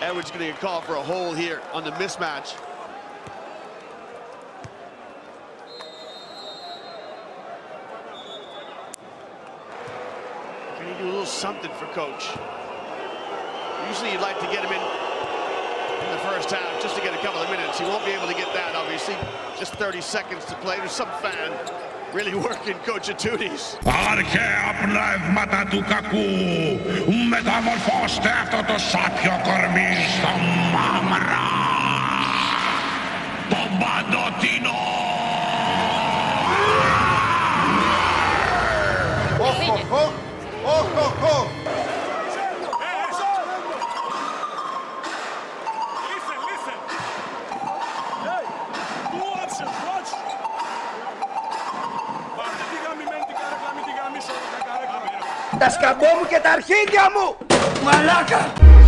Edwards going to get called for a hold here on the mismatch. Can you do a little something for Coach? Usually you'd like to get him in the first half just to get a couple of minutes. He won't be able to get that, obviously. Just 30 seconds to play. There's some fan really working Coach Attudi's. Τα σκαμπώ μου και τα αρχίδια μου! Μαλάκα!